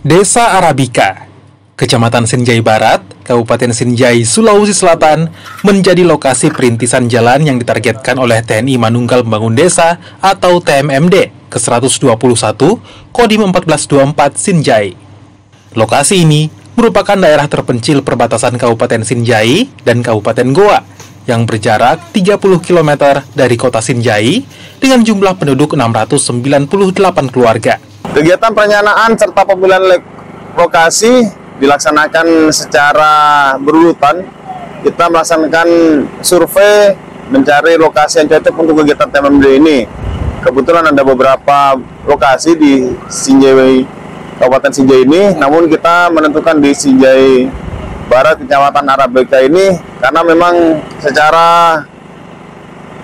Desa Arabika, Kecamatan Sinjai Barat, Kabupaten Sinjai, Sulawesi Selatan, menjadi lokasi perintisan jalan yang ditargetkan oleh TNI Manunggal Membangun Desa atau TMMD ke-121 Kodim 1424 Sinjai. Lokasi ini merupakan daerah terpencil perbatasan Kabupaten Sinjai dan Kabupaten Gowa yang berjarak 30 km dari kota Sinjai dengan jumlah penduduk 698 keluarga. Kegiatan perencanaan serta pemilihan lokasi dilaksanakan secara berurutan. Kita melaksanakan survei mencari lokasi yang cocok untuk kegiatan TMMD ini. Kebetulan ada beberapa lokasi di Sinjai, Kabupaten Sinjai ini, namun kita menentukan di Sinjai Barat, Kecamatan Arabika ini, karena memang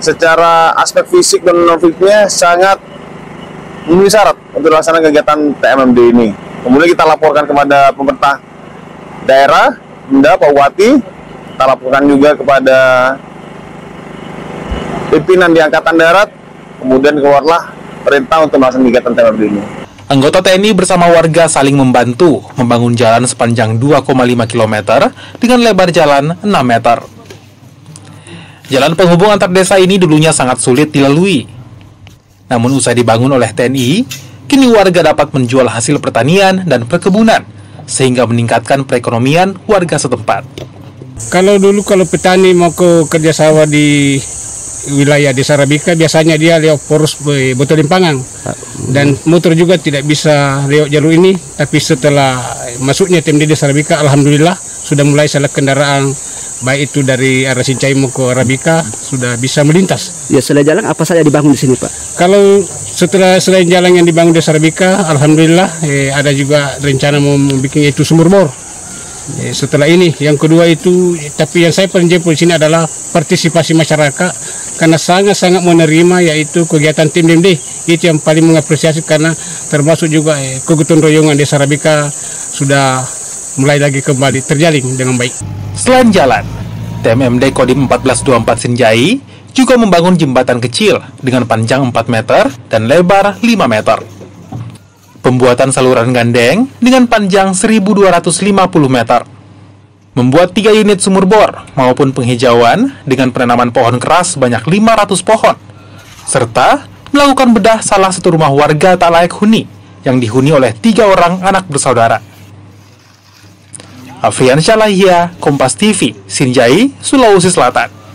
secara aspek fisik dan non-fisiknya sangat memenuhi syarat untuk melaksanakan kegiatan TMMD ini. Kemudian kita laporkan kepada pemerintah daerah, Pak Bupati, kita laporkan juga kepada pimpinan di Angkatan Darat, kemudian keluarlah perintah untuk melaksanakan kegiatan TMMD ini. Anggota TNI bersama warga saling membantu membangun jalan sepanjang 2,5 km dengan lebar jalan 6 meter. Jalan penghubung antar desa ini dulunya sangat sulit dilalui. Namun usai dibangun oleh TNI, kini warga dapat menjual hasil pertanian dan perkebunan, sehingga meningkatkan perekonomian warga setempat. Kalau dulu petani mau ke kerja sawah di wilayah Desa Arabika, biasanya dia lewat poros Betulin Pangang, dan motor juga tidak bisa lewat jalur ini. Tapi setelah masuknya TMD Desa Arabika, alhamdulillah sudah mulai selak kendaraan, baik itu dari arah Sinjai mau ke Arabika sudah bisa melintas. Ya, selain jalan apa saja dibangun di sini, Pak? Kalau selain jalan yang dibangun Desa Arabika, alhamdulillah ada juga rencana mau membuat itu sumur bor. Setelah ini, yang kedua itu, tapi yang saya paling jemput di sini adalah partisipasi masyarakat, karena sangat-sangat menerima yaitu kegiatan tim DMD. Itu yang paling mengapresiasi, karena termasuk juga kegotong royongan Desa Arabika sudah mulai lagi kembali terjalin dengan baik. Selain jalan, TMMD Kodim 1424 Sinjai juga membangun jembatan kecil dengan panjang 4 meter dan lebar 5 meter. Pembuatan saluran gandeng dengan panjang 1.250 meter. Membuat 3 unit sumur bor maupun penghijauan dengan penanaman pohon keras banyak 500 pohon. Serta melakukan bedah salah satu rumah warga tak layak huni yang dihuni oleh 3 orang anak bersaudara. Afrian Syalahia, Kompas TV, Sinjai, Sulawesi Selatan.